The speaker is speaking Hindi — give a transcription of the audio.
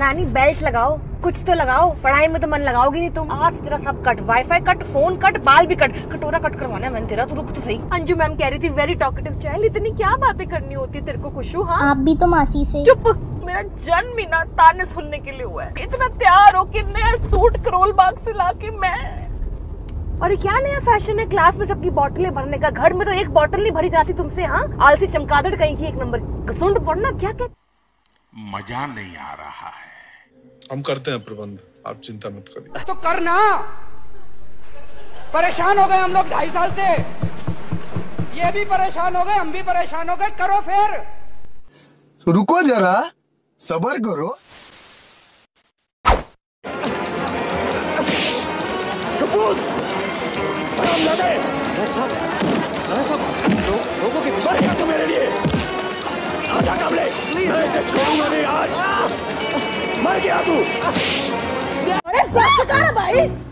रानी बेल्ट लगाओ, कुछ तो लगाओ, पढ़ाई में तो मन लगाओगी नहीं तुम। आज तेरा सब cut, wifi cut, phone cut, बाल भी कट, कटोरा कट करवाना है मैंने तेरा, तू रुक तो सही। अंजू मैम कह रही थी वेरी टॉकेटिव चाइल्ड, इतनी क्या बातें करनी होती है तेरे को खुशू। हाँ आप भी तो मासी से। चुप, मेरा जन्म ही ना ताने सुनने के लिए हुआ है। इतना तैयार हो कि नया सूट करोल बाग से ला के मैं, और क्या नया फैशन है क्लास में सबकी बोतलें भरने का, घर में तो एक बोतल नहीं भरी जाती तुमसे। हाँ आलसी चमकादड़ कहीं की, एक नंबर घसुंड पड़ना, क्या क्या मजा नहीं आ रहा है। हम करते हैं प्रबंध, आप चिंता मत करिए। तो करना, परेशान हो गए हम लोग 2.5 साल से, ये भी परेशान हो गए, हम भी परेशान हो गए। करो फिर, रुको जरा, सब्र करो। लोगों के बीच मेरे लिए आधा काबले, मैं इसे छोड़ूंगा नहीं आज, मर गया तू। अरे भाई।